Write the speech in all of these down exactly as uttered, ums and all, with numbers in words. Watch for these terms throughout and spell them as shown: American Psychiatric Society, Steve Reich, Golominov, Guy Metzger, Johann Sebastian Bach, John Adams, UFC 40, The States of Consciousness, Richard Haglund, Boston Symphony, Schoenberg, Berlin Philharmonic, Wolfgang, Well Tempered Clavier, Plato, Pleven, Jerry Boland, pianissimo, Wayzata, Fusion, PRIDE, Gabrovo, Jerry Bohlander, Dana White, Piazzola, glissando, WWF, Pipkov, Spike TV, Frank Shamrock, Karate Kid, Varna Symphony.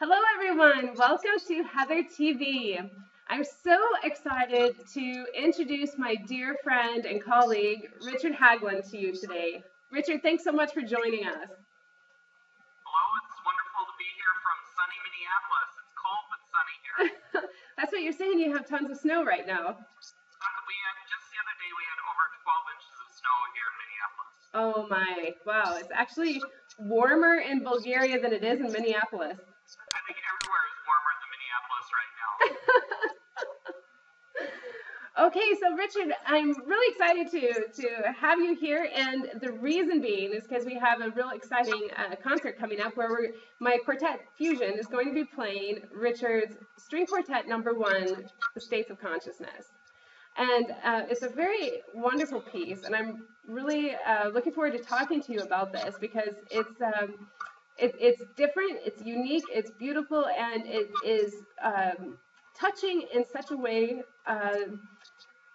Hello everyone, welcome to Heather T V. I'm so excited to introduce my dear friend and colleague, Richard Haglund, to you today. Richard, thanks so much for joining us. Hello, it's wonderful to be here from sunny Minneapolis. It's cold but sunny here. That's what you're saying, you have tons of snow right now. We had, just the other day we had over twelve inches of snow here in Minneapolis. Oh my, wow, it's actually warmer in Bulgaria than it is in Minneapolis. I think everywhere is warmer than Minneapolis right now. Okay, so Richard, I'm really excited to, to have you here, and the reason being is because we have a real exciting uh, concert coming up where we're, my quartet, Fusion, is going to be playing Richard's string quartet number one, The States of Consciousness. And uh, it's a very wonderful piece, and I'm really uh, looking forward to talking to you about this because it's um, it, it's different, it's unique, it's beautiful, and it is um, touching in such a way, uh,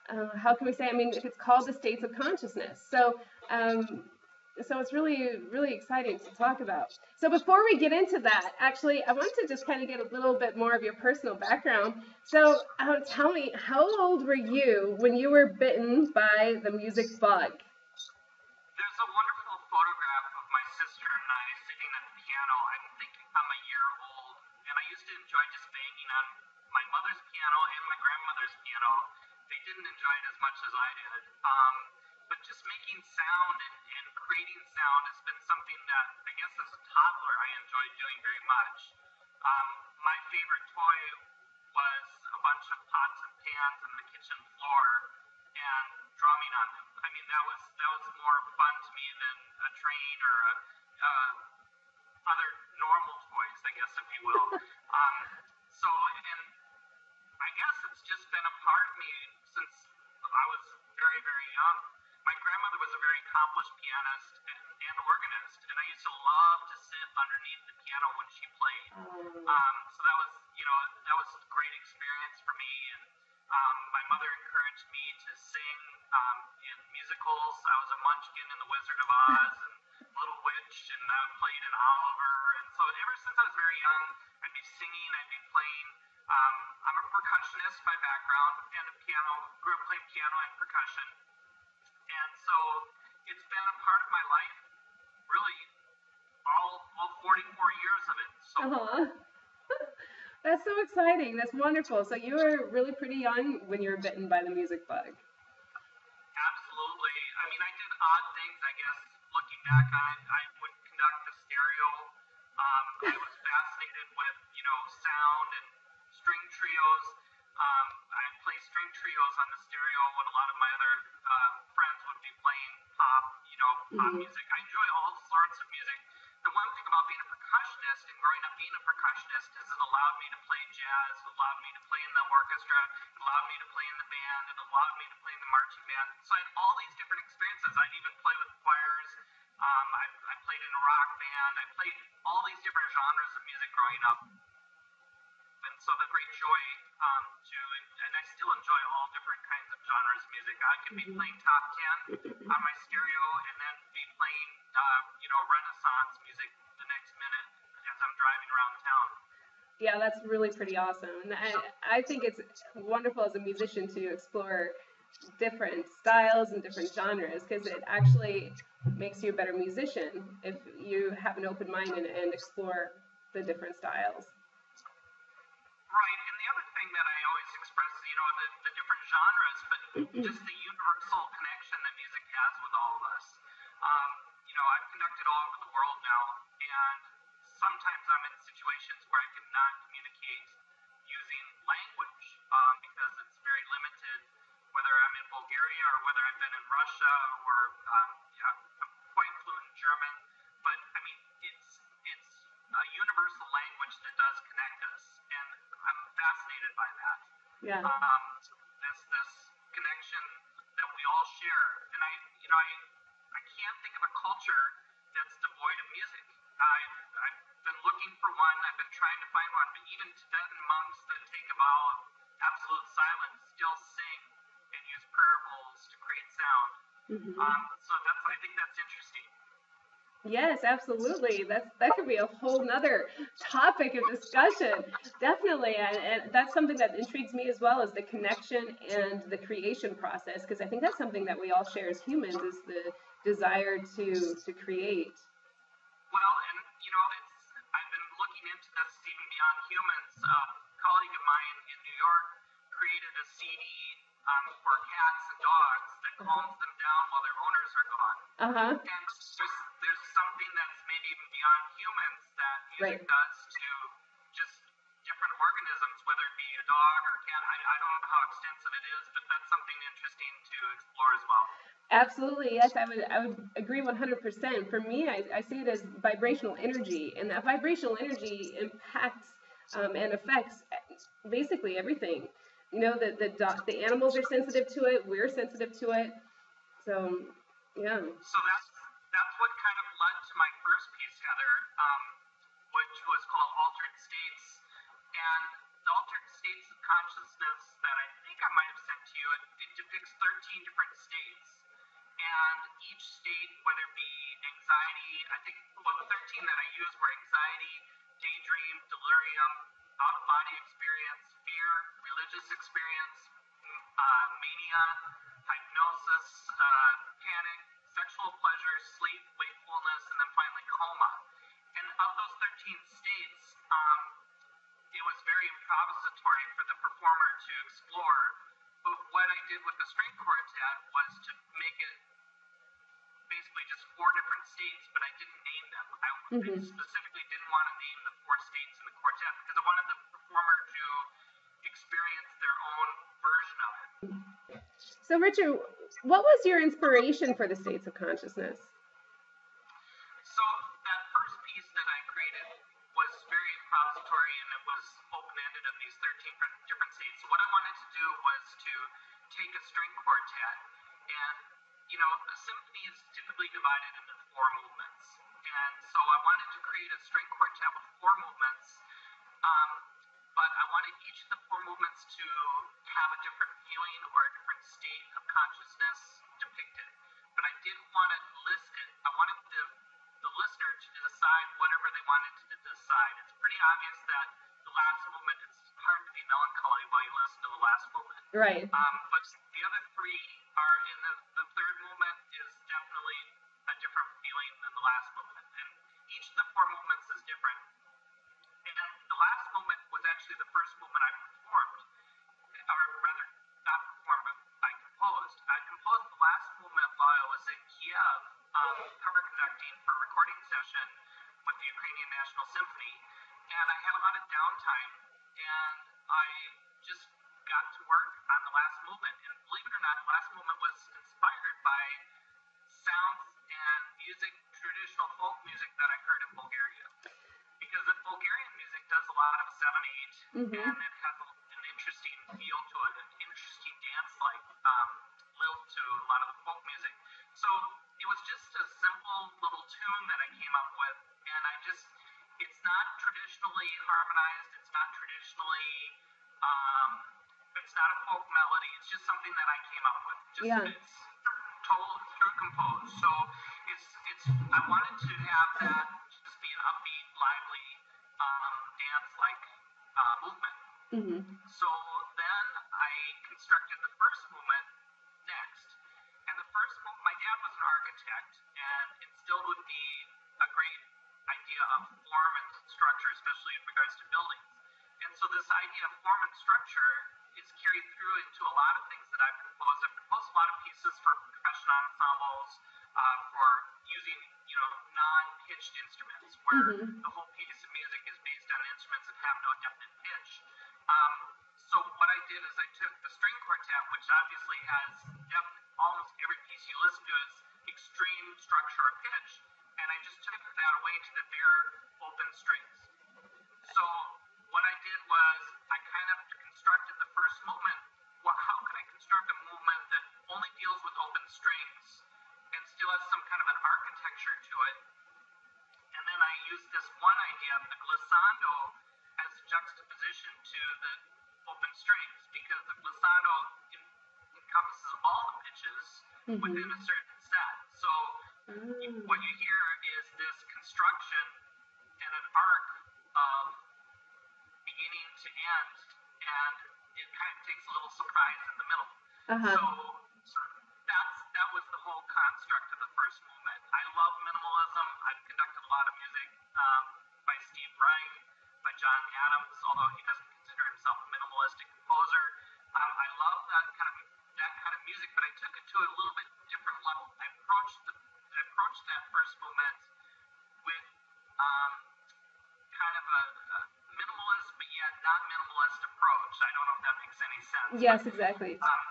uh, how can we say, I mean, it's called The States of Consciousness. So, um, so it's really, really exciting to talk about. So before we get into that, actually, I want to just kind of get a little bit more of your personal background. So uh, tell me, how old were you when you were bitten by the music bug? There's a wonderful photograph of my sister and I sitting at the piano. I'm thinking I'm a year old, and I used to enjoy just banging on my mother's piano and my grandmother's piano. They didn't enjoy it as much as I did. Um, but just making sound and, and creating sound has been something that, I guess as a toddler, I enjoyed doing very much. Um, my favorite toy was a bunch of pots and pans on the kitchen floor and drumming on them. I mean, that was that was more fun to me than a train or a, uh, other normal toys, I guess, if you will. Um, so, and I guess it's just been a part of me since I was very, very young. My grandmother was a very accomplished pianist and, and organist, and I used to love to sit underneath the piano when she played. Um, so that was, you know, that was a great experience for me. And um, my mother encouraged me to sing um, in musicals. I was a munchkin in The Wizard of Oz and Little Witch, and I played in Oliver. And so ever since I was very young, I'd be singing, I'd be playing. Um, I'm a percussionist by background and a piano, grew up playing piano and percussion. And so it's been a part of my life, really, all, all forty-four years of it. So. Uh-huh. That's so exciting. That's wonderful. So you were really pretty young when you were bitten by the music bug. Absolutely. I mean, I did odd things, I guess, looking back on it. I would conduct the stereo. Um, I was fascinated with, you know, sound and string trios. Um, I played string trios on the stereo when a lot of my other uh, friends would be playing pop, you know, pop mm-hmm. music. I enjoy all sorts of music. The one thing about being a percussionist and growing up being a percussionist is it allowed me to play jazz, it allowed me to play in the orchestra, it allowed me to play in the band, it allowed me to play in the marching band. So I had all these different experiences. I'd even play with choirs. Um, I, I played in a rock band. I played all these different genres of music growing up. And so the great joy um, to, and I still enjoy all different kinds of genres of music. I could be playing top ten on my stereo and then be playing, uh, you know, Renaissance music the next minute as I'm driving around town. Yeah, that's really pretty awesome. And I, I think it's wonderful as a musician to explore different styles and different genres because it actually makes you a better musician if you have an open mind and, and explore the different styles. Right, and the other thing that I always express is, you know, the, the different genres, but just the universal connection that music has with all of us. Um, you know, I've conducted all over the world now, and sometimes I'm in situations where I cannot communicate using language um, because it's very limited, whether I'm in Bulgaria or whether I've been in Russia or um, yeah, I'm quite fluent in German, but I mean, it's, it's a universal language that does connect us. I'm fascinated by that. Yeah. Um, that's this connection that we all share, and I, you know, I, I can't think of a culture that's devoid of music. I've, I've been looking for one. I've been trying to find one, but even Tibetan monks that take a vow of absolute silence still sing and use prayer bowls to create sound. Mm-hmm. Um, so that's, I think that's interesting. Yes, absolutely. That's, that could be a whole nother topic of discussion. Definitely. And, and that's something that intrigues me as well, is the connection and the creation process, because I think that's something that we all share as humans, is the desire to, to create. Well, and, you know, it's, I've been looking into this even beyond humans. Uh, a colleague of mine in New York created a C D um, for cats and dogs that calms them down while their owners are gone. Uh-huh. And there's, there's something that's maybe even beyond humans that music right. does to just different organisms, whether it be a dog or a cat. I, I don't know how extensive it is, but that's something interesting to explore as well. Absolutely, yes, I would, I would agree one hundred percent. For me, I, I see it as vibrational energy, and that vibrational energy impacts um, and affects basically everything. You know, the, the, the animals are sensitive to it, we're sensitive to it, so, yeah. So that's, that's what kind of led to my first piece, Heather, um, which was called Altered States, and the Altered States of Consciousness that I think I might have sent to you, it, it depicts thirteen different states. And each state, whether it be anxiety, I think, well, the thirteen that I used were anxiety, daydream, delirium, out-of-body experience, fear, religious experience, uh, mania, hypnosis, uh, panic, sexual pleasure, sleep, wakefulness, and then finally coma. And of those thirteen states, um, it was very improvisatory for the performer to explore. But what I did with the string quartet was to make it basically just four different states, but I didn't name them. I mm-hmm. specifically didn't want to name the four states in the quartet because I wanted the performer to experience their own version of it. So, Richard, what was your inspiration for the States of Consciousness? So that first piece that I created was very improvisatory, and it was open-ended of these thirteen different states. So what I wanted to do was to take a string quartet, and, you know, a symphony is typically divided into four movements, and so I wanted to create a string quartet with four movements, um, but I wanted each of the four movements to have a different feeling or a different state of consciousness depicted, but I didn't want to list it. I wanted the, the listener to decide whatever they wanted to decide. It's pretty obvious that the last movement, it's hard to be melancholy while you listen to the last movement. Right. Um, but the other three are in the, the third movement is definitely a different feeling than the last movement. And each of the four movements is different. And the last movement was actually the first movement I performed, or rather, not performed, but I composed. I composed the last movement while I was in Kiev, um, cover conducting for a recording session with the Ukrainian National Symphony. And I had a lot of downtime, and I just got to work on the last movement. And believe it or not, the last movement was inspired by sounds and music, traditional folk music that I heard in Bulgaria. Because the Bulgarian music does a lot of seven eight, mm-hmm. and it has a, an interesting feel to it, an interesting dance-like um, lilt to a lot of the folk music. So it was just a simple little tune that I came up with, and I just... It's not traditionally harmonized, it's not traditionally, um, it's not a folk melody, it's just something that I came up with. Just, yeah. It's total through composed, so it's, it's, I wanted to have that just be an upbeat, lively, um, dance-like uh, movement. Mm-hmm. So then I constructed the first movement next, and the first, my dad was an architect, and instilled with me a great idea of form and structure, especially in regards to buildings. And so this idea of form and structure is carried through into a lot of things that I've proposed. I've proposed a lot of pieces for percussion ensembles, uh, for using, you know, non-pitched instruments, where mm-hmm. the whole piece of music is based on instruments that have no definite pitch. Um, so what I did is I took the string quartet, which obviously has definite, almost every piece you listen to is extreme structure or pitch, and I just took that away to the bare open strings. So what I did was I kind of constructed the first movement. Well, how can I construct a movement that only deals with open strings and still has some kind of an architecture to it? And then I used this one idea of the glissando as juxtaposition to the open strings, because the glissando en encompasses all the pitches mm-hmm. within a certain set. So mm. what you hear is construction and an arc of beginning to end, and it kind of takes a little surprise in the middle. Uh-huh. So, so that's, that was the whole construct of the first movement. I love minimalism. I've conducted a lot of music um, by Steve Reich, by John Adams, although he doesn't consider himself a minimalistic composer. Um, I love that kind of that kind of music, but I took it to a little bit different level. I approached the, I approached that first movement with um, kind of a, a minimalist, but yet not minimalist approach. I don't know if that makes any sense. Yes, but, exactly. Um,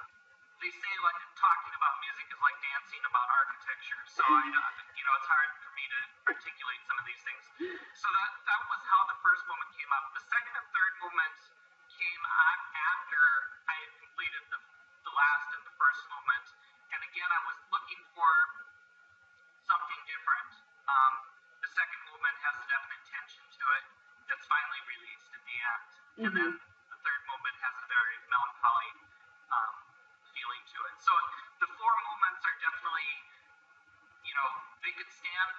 they say like talking about music is like dancing about architecture. So I know, you know, it's hard for me to articulate some of these things. So that that was how the first movement came up. The second and third movements came on after I had completed the, the last and the first movement. And again, I was looking for something different. Um, the second movement has a definite tension to it that's finally released at the end. Mm-hmm. And then the third movement has a very melancholy um, feeling to it. So the four movements are definitely, you know, they could stand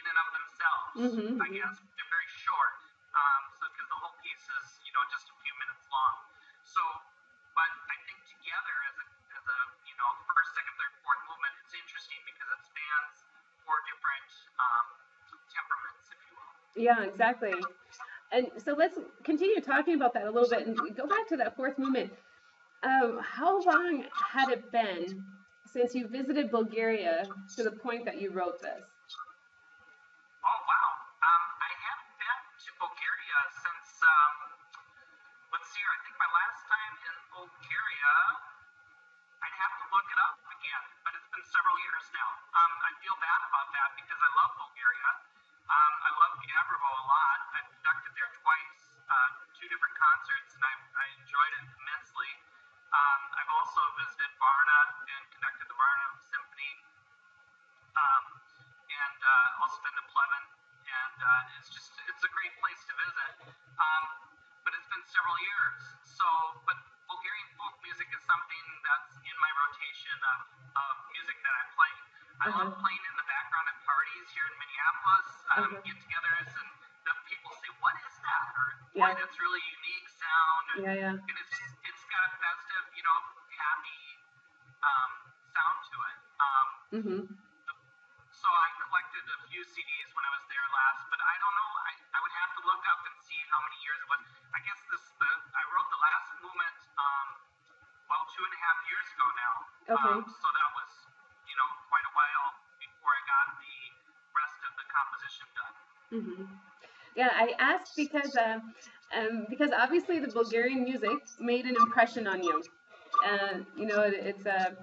in and of themselves, mm-hmm, I guess. They're very short. Um, so because the whole piece is, you know, just a few minutes long. So, but I think together as a, as a, you know, first, second, third, fourth movement, it's interesting because it spans four different um, temperaments, if you will. Yeah, exactly. And so let's continue talking about that a little bit and go back to that fourth movement. Um, how long had it been since you visited Bulgaria to the point that you wrote this? Oh, wow. Um, I haven't been to Bulgaria since, um, let's see here, I think my last time in Bulgaria, I'd have to look it up again, but it's been several years now. Um, I feel bad about that because I love Bulgaria. Um, I love Gabrovo a lot. I've conducted there twice, uh, two different concerts, and I, I enjoyed it immensely. Um, I've also visited Varna and conducted the Varna Symphony, um, and uh, also been to Pleven, and uh, it's just, it's a great place to visit, um, but it's been several years. So, but Bulgarian folk music is something that's in my rotation of, of music that I play. I uh-huh. love playing in the background at parties here in Minneapolis, um, uh-huh. get-togethers, and the people say, what is that? Or, yeah. that's really unique sound, and, yeah, yeah. and it's just, it's got a festive, you know, happy um, sound to it. Um, mm-hmm. the, so I collected a few C Ds when I was there last, but I don't know. I, I would have to look up and see how many years it was. I guess this the, I wrote the last movement, um, well, two and a half years ago now. Okay. Um, so that was, you know, quite a while before I got the rest of the composition done. Mm-hmm. Yeah, I asked because uh, um, because obviously the Bulgarian music made an impression on you. Uh, you know, it, it's uh,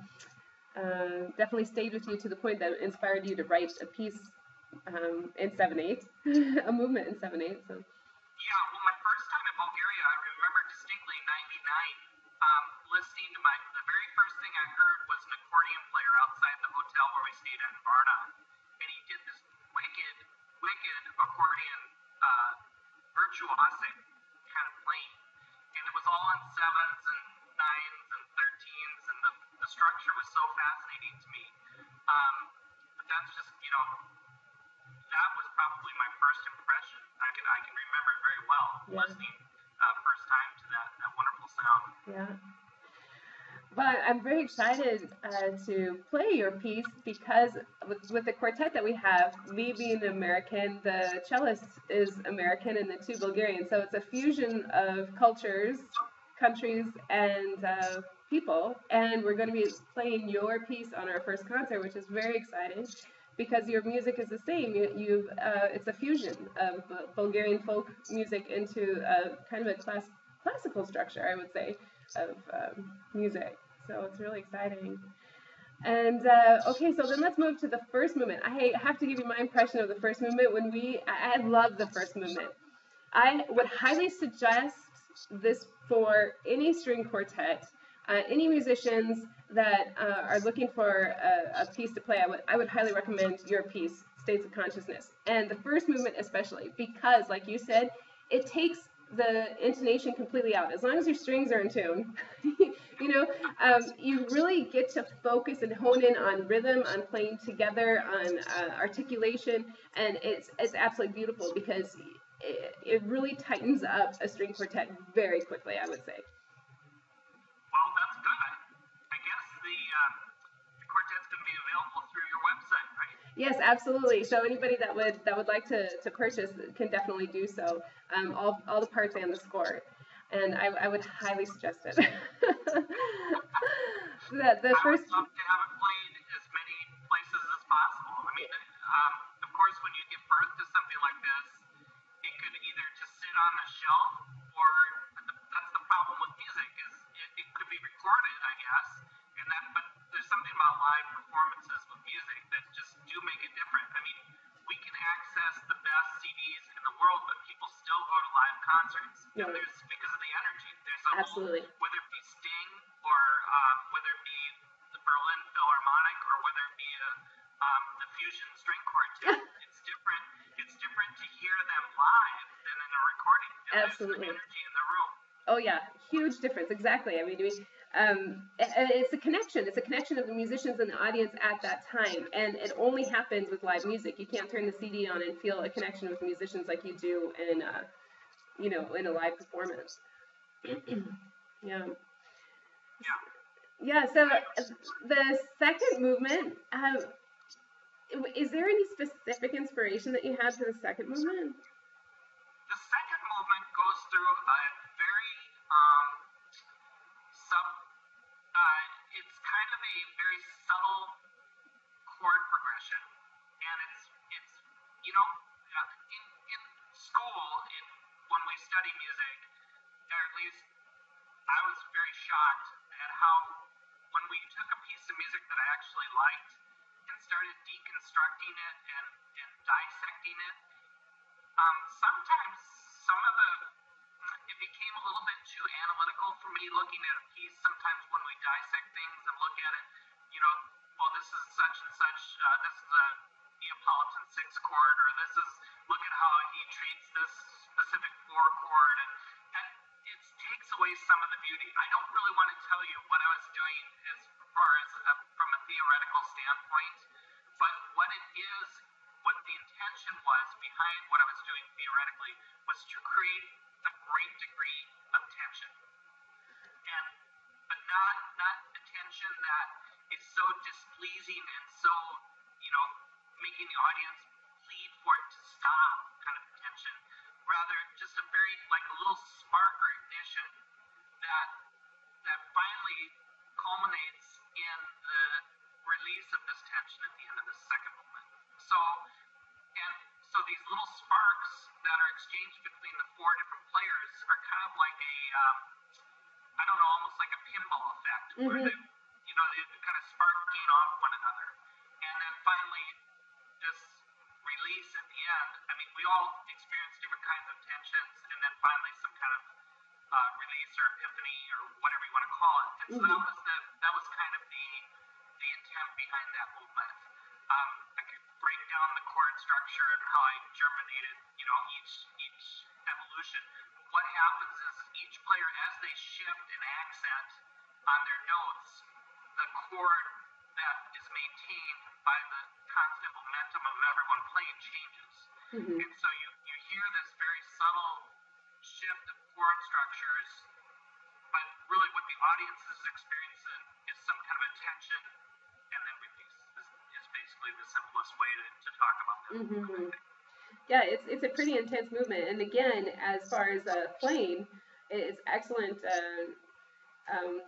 uh, definitely stayed with you to the point that it inspired you to write a piece um, in seven eight, a movement in seven eight. So. Yeah, well, my first time in Bulgaria, I remember distinctly ninety-nine, um, listening to my, the very first thing I heard was an accordion player outside the hotel where we stayed at in Varna, and he did this wicked, wicked accordion Uh, virtuosic kind of playing, and it was all on sevens and nines and thirteens, and the, the structure was so fascinating to me. Um, but that's just, you know, that was probably my first impression. I can I can remember it very well, yeah. listening uh, first time to that, that wonderful sound. Yeah. Well, I'm very excited uh, to play your piece because with, with the quartet that we have, me being American, the cellist is American, and the two Bulgarian. So it's a fusion of cultures, countries, and uh, people. And we're going to be playing your piece on our first concert, which is very exciting because your music is the same. You, you've, uh, it's a fusion of Bulgarian folk music into a, kind of a class, classical structure, I would say, of um, music. So it's really exciting. And uh, okay, so then let's move to the first movement. I have to give you my impression of the first movement. When we, I, I love the first movement. I would highly suggest this for any string quartet, uh, any musicians that uh, are looking for a, a piece to play. I would, I would highly recommend your piece, States of Consciousness, and the first movement especially, because, like you said, it takes the intonation completely out. As long as your strings are in tune, you know, um, you really get to focus and hone in on rhythm, on playing together, on uh, articulation, and it's it's absolutely beautiful because it, it really tightens up a string quartet very quickly, I would say. Well, that's good. I guess the, uh, the quartet's going to be available through your website, right? Yes, absolutely. So anybody that would that would like to, to purchase can definitely do so. Um, all, all the parts and the score. And I, I would highly suggest it. the the I first would love to have it played as many places as possible. I mean, um, of course, when you give birth to something like this, it could either just sit on a shelf, or that's the problem with music, is it, it could be recorded, I guess. And that, but there's something about live performances with music that just do make it different. I mean, we can access the best C Ds in the world, but people still go to live concerts. No. And there's, because of the energy, there's a Absolutely. Whole, whether it be Sting, or uh, whether it be the Berlin Philharmonic, or whether it be a, um, the Fusion String Quartet, it's different. It's different to hear them live than in a recording. And Absolutely. There's the energy in the room. Oh yeah, huge difference. Exactly. I mean, we. Um, it's a connection. It's a connection of the musicians and the audience at that time, and it only happens with live music. You can't turn the C D on and feel a connection with the musicians like you do in, uh, you know, in a live performance. yeah. Yeah. So the second movement. Um, is there any specific inspiration that you had for the second movement? The second movement goes through a very. Um, Sub, uh, it's kind of a very subtle chord progression, and it's it's you know in, in school in when we study music, or at least I was very shocked at how when we took a piece of music that I actually liked and started deconstructing it and, and dissecting it, um, sometimes some of the it became a little bit too analytical for me looking at a piece. Sometimes when we dissect things and look at it, you know, well, this is such and such, uh, this is a Neapolitan six chord, or this is, look at how he treats this specific four chord, and, and it takes away some of the beauty. I don't really want to tell you what I was doing as far as a, from a theoretical standpoint, but what it is, what the intention was behind what I was doing theoretically was to create a great degree of tension, and but not not a tension that is so displeasing and so, you know, making the audience plead for it to stop kind of tension. Rather, just a very like a little spark or ignition that that finally culminates in the release of this tension at the end of the second movement. So and so these little sparks that are exchanged between the four different players are kind of like a, um, I don't know, almost like a pinball effect, mm-hmm. where they, you know, they kind of sparking off one another. And then finally, this release at the end, I mean, we all experience different kinds of tensions, and then finally some kind of uh, release or epiphany or whatever you want to call it. And so mm-hmm. that was the, that was kind of the, the intent behind that movement. Um, I could break down the chord structure and how I germinated, you know, each each evolution. What happens is each player, as they shift an accent on their notes, the chord that is maintained by the constant momentum of everyone playing changes. Mm-hmm. And so you, you hear this very subtle shift of chord structures, but really what the audience is experiencing is some kind of a tension and then release. Basically the simplest way to, to talk about that. Mm-hmm. Yeah, it's it's a pretty intense movement, and again, as far as uh, playing, it's excellent uh, um,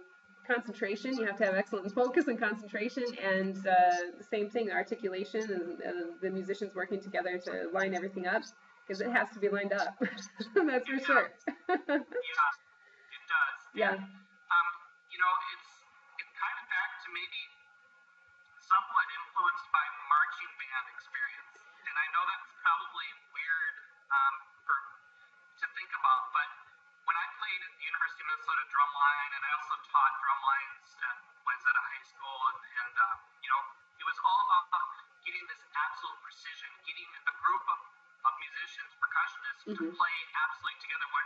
concentration. You have to have excellent focus and concentration, and uh, the same thing, the articulation, and uh, the musicians working together to line everything up, because it has to be lined up. That's it for does. Sure. Yeah, it does. Yeah. And, um, you know, it's it's kind of back to maybe somewhat influenced by marching band experience. And I know that's probably weird um, for, to think about, but when I played at the University of Minnesota drumline, and I also taught drumlines at Wayzata High School, and, and uh, you know, it was all about getting this absolute precision, getting a group of, of musicians, percussionists, mm-hmm. to play absolutely together. What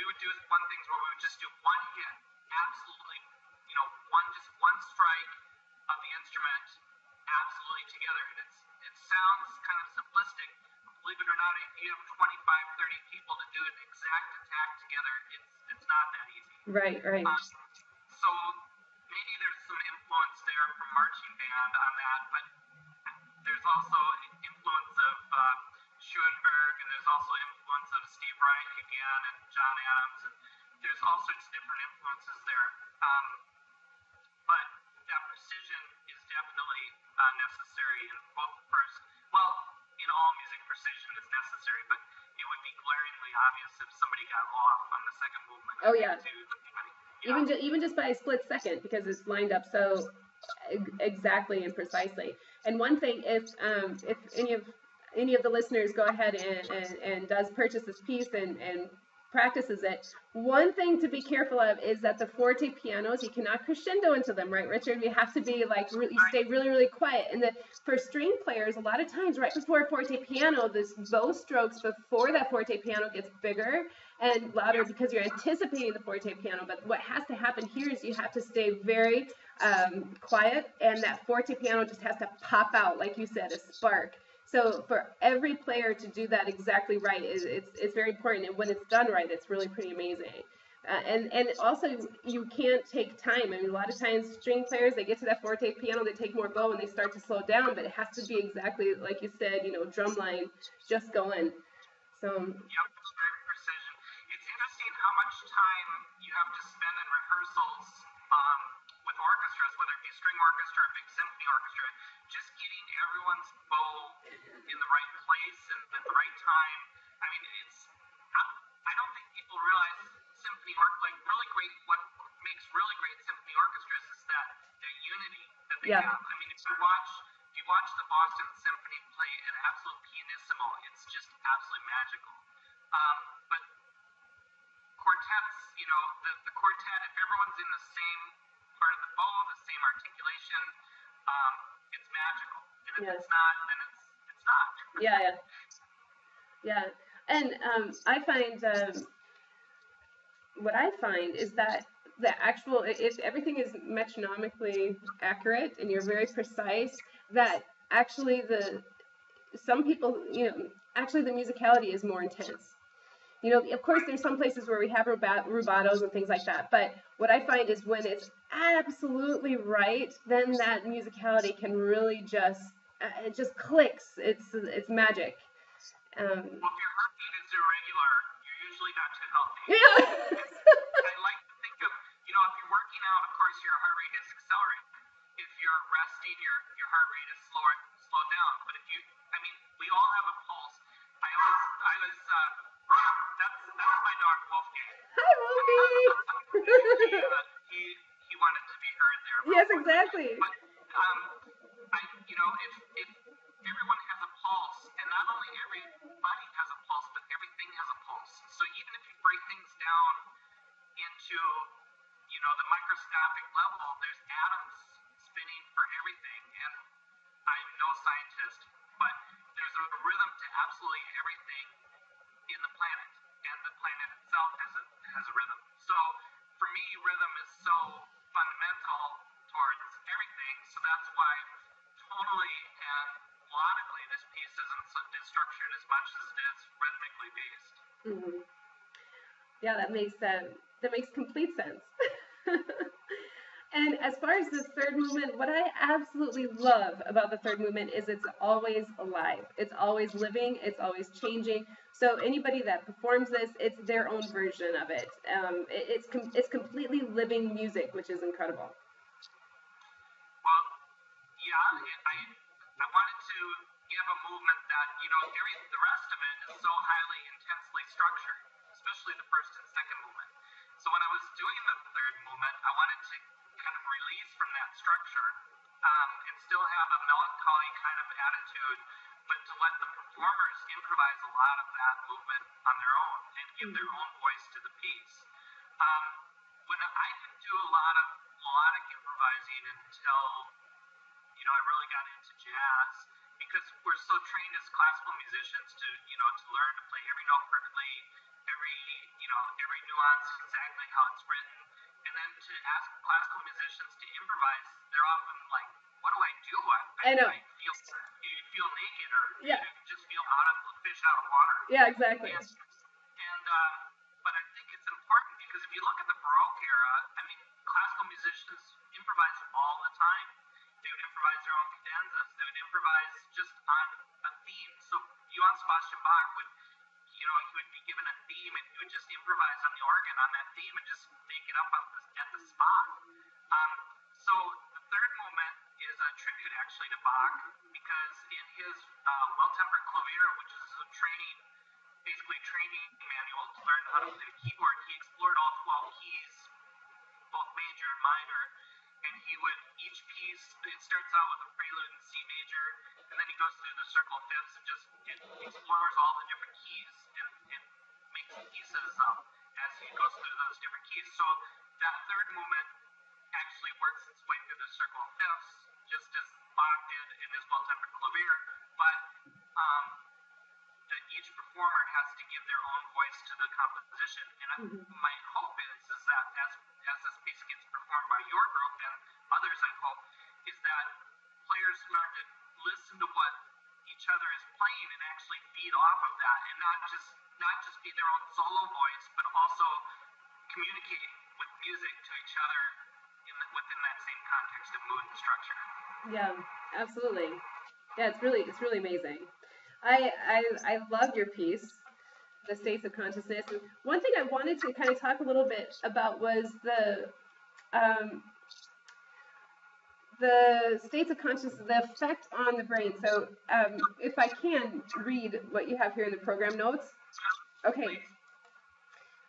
we would do one thing where we would just do one hit, absolutely, you know, one just one strike of the instrument, absolutely together. And it's, it sounds kind of simplistic, but believe it or not, if you have twenty-five, thirty people to do an exact attack together, it's it's not that easy. Right, right. Um, so maybe there's some influence there from marching band on that, but there's also influence of uh, Schoenberg, and there's also influence of Steve Reich again, and John Adams, and there's all sorts of different influences there. Um, but that precision is definitely uh, necessary in both the first, well, in all music precision is necessary, but it would be glaringly obvious if somebody got off on the second movement. Oh yeah. To, yeah. Even, just, even just by a split second, because it's lined up so exactly and precisely. And one thing, if um, if any of any of the listeners go ahead and, and, and does purchase this piece and, and practices it, one thing to be careful of is that the forte pianos, you cannot crescendo into them, right, Richard? We have to be like, really stay really, really quiet. And the, for string players, a lot of times right before a forte piano, this bow strokes before that forte piano gets bigger and louder because you're anticipating the forte piano. But what has to happen here is you have to stay very um, quiet, and that forte piano just has to pop out, like you said, a spark. So for every player to do that exactly right, is it's, it's very important. And when it's done right, it's really pretty amazing. Uh, and, and also, you can't take time. I mean, a lot of times string players, they get to that forte piano, they take more bow, and they start to slow down. But it has to be exactly, like you said, you know, drumline just going. So. Yep, it's very precision. It's interesting how much time you have to spend in rehearsals um, with orchestras, whether it be a string orchestra or a big symphony orchestra, just getting everyone's bow in the right place and at the right time. I mean, it's, I don't think people realize symphony or like really great, what makes really great symphony orchestras is that the unity that they yeah. have. I mean, if you watch, if you watch the Boston Symphony play an absolute pianissimo, it's just absolutely magical. Um, but quartets, you know, the, the quartet, if everyone's in the same part of the bow, the same articulation, um, it's magical. And if yeah. it's not, then it's Yeah, yeah, yeah. And um, I find um, what I find is that the actual, if everything is metronomically accurate and you're very precise, that actually the some people, you know, actually the musicality is more intense. You know, of course, there's some places where we have rubat rubatos and things like that. But what I find is when it's absolutely right, then that musicality can really just. Uh, it just clicks. It's it's magic. Um, well, if your heartbeat is irregular, you're usually not too healthy. Yeah. I like to think of, you know, if you're working out, of course, your heart rate is accelerated. If you're resting, your your heart rate is slower, slow down. But if you, I mean, we all have a pulse. I always, I was, uh, that's, that's my dog, Wolfgang. Hi, Wolfie. he, uh, he, he wanted to be heard there. Yes, exactly. But, um, I, you know, if, if everyone has a pulse, and not only everybody has a pulse, but everything has a pulse. So even if you break things down into, you know, the microscopic level, there's atoms spinning for everything. And I'm no scientist, but there's a rhythm to absolutely everything in the planet, and the planet itself has a, has a rhythm. So for me, rhythm is so fundamental towards everything, so that's why tonally and melodically this piece isn't structured as much as it is rhythmically based. Mm-hmm. Yeah, that makes uh, that makes complete sense. And as far as the third movement, what I absolutely love about the third movement is it's always alive. It's always living. It's always changing. So anybody that performs this, it's their own version of it. Um, it it's com it's completely living music, which is incredible. Well, yeah, it, I I wanted to give a movement that, you know, every, the rest of it is so highly intensely structured, especially the first and second movement. So when I was doing the third movement, I wanted to kind of release from that structure um, and still have a melancholy kind of attitude, but to let the performers improvise a lot of that movement on their own and give their own voice to the piece. Um, when I didn't do a lot of melodic improvising until, you know, I really got into jazz, because we're so trained as classical musicians to, you know, to learn to play every note perfectly, every, you know, every nuance exactly how it's written. And then to ask classical musicians to improvise, they're often like, what do I do? I, I know. I feel, you feel naked, or yeah. you just feel out of fish out of water. Yeah, exactly. And, and uh, but I think it's important because if you look at the Baroque era, I mean, classical musicians improvised all the time. They would improvise their own cadenzas. They would improvise just on a theme. So Johann Sebastian Bach would, you know, he would be given a theme and he would just improvise on the organ on that theme and just make it up on the, at the spot. Um, so the third movement is a tribute actually to Bach, because in his uh, Well Tempered Clavier, which is a training, basically training manual to learn how to play the keyboard, he explored all twelve keys, both major and minor. And he would, each piece, it starts out with a prelude in C major, and then he goes through the circle of fifths and just it explores all the different keys and, and makes pieces up as he goes through those different keys. So that third movement actually works its way through the circle of fifths, just as Bach did in his Well Tempered Clavier, but um, that each performer has to give their own voice to the composition. And I, mm-hmm. my hope is, is that as as this piece gets performed by your group and others, I hope, is that players learn to listen to what each other is playing and actually feed off of that, and not just not just be their own solo voice, but also communicate with music to each other in the, within that same context of mood and structure. Yeah, absolutely. Yeah, it's really it's really amazing. I I, I love your piece, The States of Consciousness. And one thing I wanted to kind of talk a little bit about was the um, the states of consciousness, the effect on the brain. So um, if I can read what you have here in the program notes. Okay.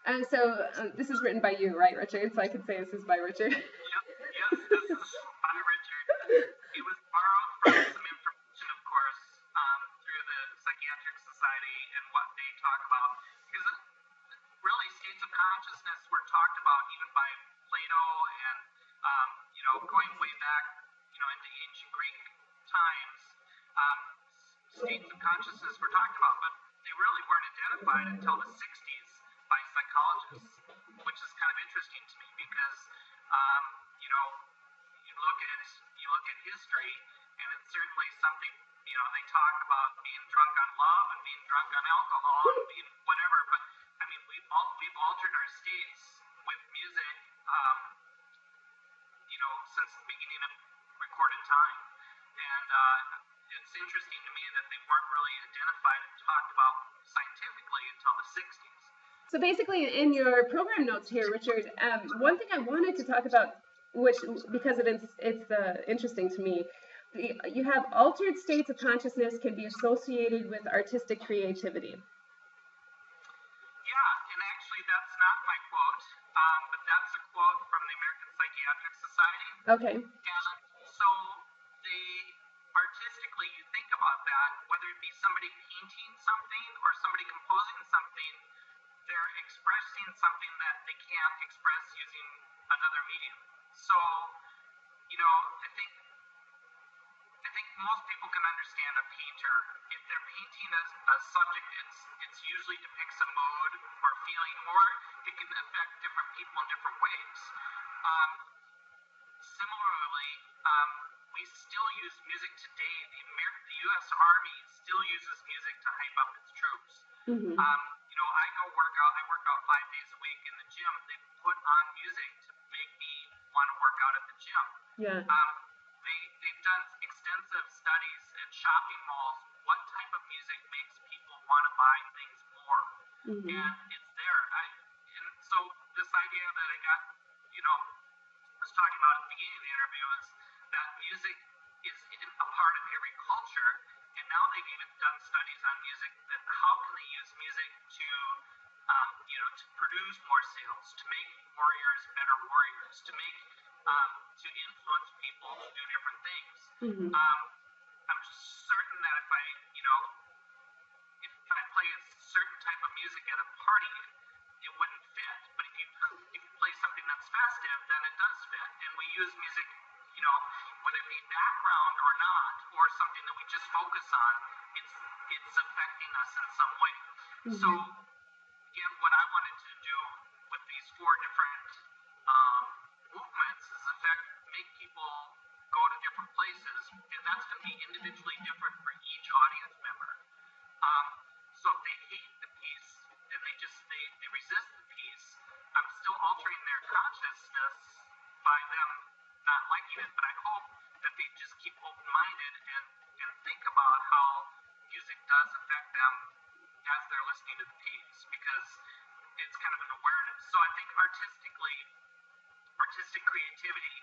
And so uh, this is written by you, right, Richard? So I could say this is by Richard. Yep, yes, this is by Richard. It was borrowed from some information, of course, um, through the Psychiatric Society and what they talk about. Because really, states of consciousness were talked about even by Plato and, um, you know, going way back, you know, into ancient Greek times. Um, states of consciousness were talked about, but they really weren't identified until the sixties by psychologists, which is kind of interesting to me because, um, you know, you look at you look at history, and it's certainly something, you know, they talk about being drunk on love and being drunk on alcohol and being whatever, but I mean, we've all, we've altered our states with music, um, you know, since the beginning of recorded time, and uh, it's interesting to me that they weren't really identified and talked about scientifically until the sixties. So basically, in your program notes here, Richard, um, one thing I wanted to talk about, which because it is, it's uh, interesting to me, you have altered states of consciousness can be associated with artistic creativity. Yeah, and actually that's not my quote, um, but that's a quote from the American Psychiatric Society. Okay. And so they artistically, you think about that, whether it be somebody painting something or somebody composing something, they're expressing something that they can't express using another medium. So, you know, I think I think most people can understand a painter. If they're painting a, a subject, it's it's usually depicts a mood or feeling, or it can affect different people in different ways. Um, similarly, um, we still use music today. The, American, the U S Army still uses music to hype up its troops. Mm-hmm. Um, you know, I go work out. I work out five days a week in the gym. They put on music to make me want to work out at the gym. Yeah. Um, they, they've done extensive studies at shopping malls, what type of music makes people want to buy things more. Mm-hmm. And it's there. I, and so this idea that I got, you know, I was talking about at the beginning of the interview is that music is in a part of every culture. And now they've even done studies on music, that how can they use music to, um, you know, to produce more sales, to make warriors better warriors, to make, um, to influence people to do different things. Mm-hmm. Um, I'm certain that if I, you know, if I play a certain type of music at a party, it wouldn't fit. But if you if you play something that's festive, then it does fit. And we use music, you you know, whether it be background or not, or something that we just focus on, it's it's affecting us in some way. Mm-hmm. So again, what I wanted to do with these four different um, movements is affect make people go to different places, and that's going to be individually different for each audience member. Um, so if they hate the piece and they just they, they resist the piece, I'm still altering their consciousness by them not liking it, but I hope that they just keep open-minded and, and think about how music does affect them as they're listening to the piece, because it's kind of an awareness. So I think artistically, artistic creativity,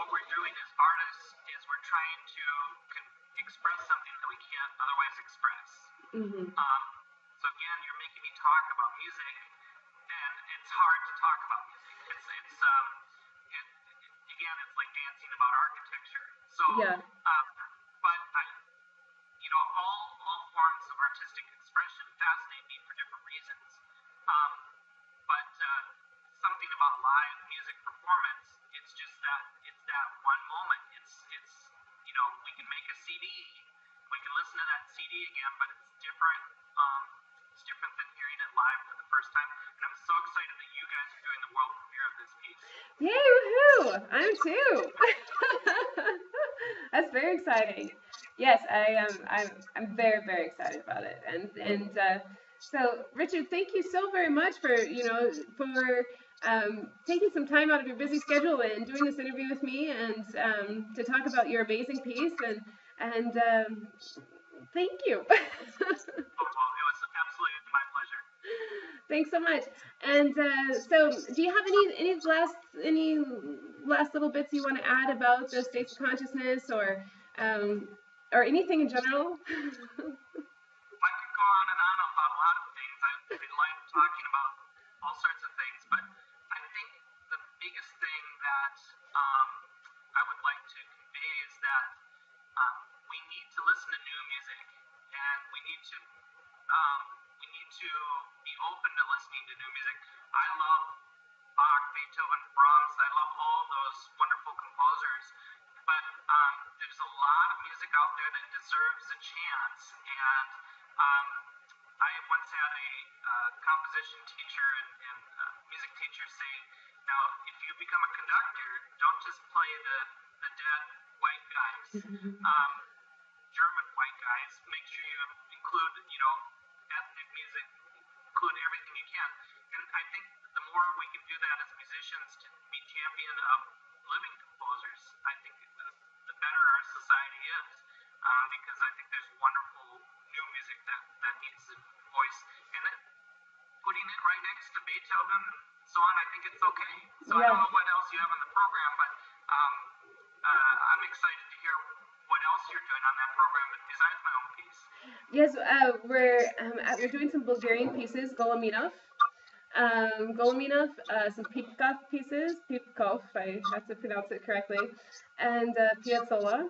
what we're doing as artists is we're trying to con- express something that we can't otherwise express. Mm-hmm. Um, so again, you're making me talk about music, and it's hard to talk about music. It's, it's um, it, it, again, it's like dancing about architecture. So, yeah. um, but I, you know, all all forms of artistic expression fascinate me for different reasons. Um, but uh, something about live music performance, it's just that it's that one moment. It's it's you know, we can make a C D, we can listen to that C D again, but it's different. Um, it's different than hearing it live for the first time. And I'm so excited that you guys are doing the world premiere of this piece. Yay! Woohoo! I'm too. That's very exciting. Yes, I am. Um, I'm I'm very very excited about it. And and uh, so Richard, thank you so very much for you know for. Um, taking some time out of your busy schedule and doing this interview with me, and um, to talk about your amazing piece, and and um, thank you. Oh, well, it was absolutely my pleasure. Thanks so much. And uh, so, do you have any any last any last little bits you want to add about the states of consciousness, or um, or anything in general? I could go on and on about a lot of things. I've been like talking about all sorts of things, but. Biggest thing that um, I would like to convey is that um, we need to listen to new music, and we need to um, we need to be open to listening to new music. I love Bach, Beethoven, Brahms. I love all those wonderful composers, but um, there's a lot of music out there that deserves a chance. And um, I once had a uh, composition teacher and, and uh, music teacher say, "Now, if you become a conductor, don't just play the, the dead white guys, um, German white guys. Make sure you include, you know, ethnic music, include everything you can." And I think the more we can do that as musicians, to be champion of living composers, I think the, the better our society is, um, because I think there's wonderful new music that, that needs a voice. And then putting it right next to Beethoven, so on, I think it's okay. So yeah. I don't know what else you have on the program, but um, uh, I'm excited to hear what else you're doing on that program besides my own piece. Yes, uh, we're um, we're doing some Bulgarian pieces, Golominov, um, Golominov, uh, some Pipkov pieces, Pipkov, if I have to pronounce it correctly, and uh, Piazzola.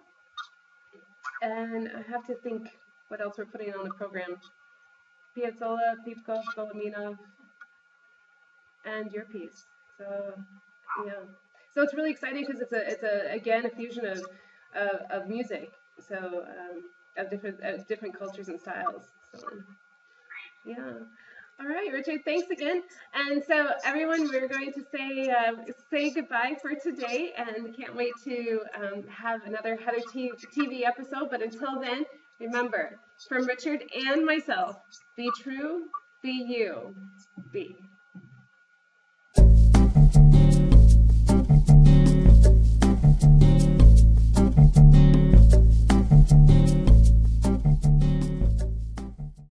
And I have to think what else we're putting on the program. Piazzola, Pipkov, Golominov. And your piece, so yeah, so it's really exciting because it's a it's a again a fusion of of, of music, so um, of different of different cultures and styles. So yeah, all right, Richard, thanks again. And so everyone, we're going to say uh, say goodbye for today, and can't wait to um, have another Heather T V episode. But until then, remember, from Richard and myself, be true, be you, be.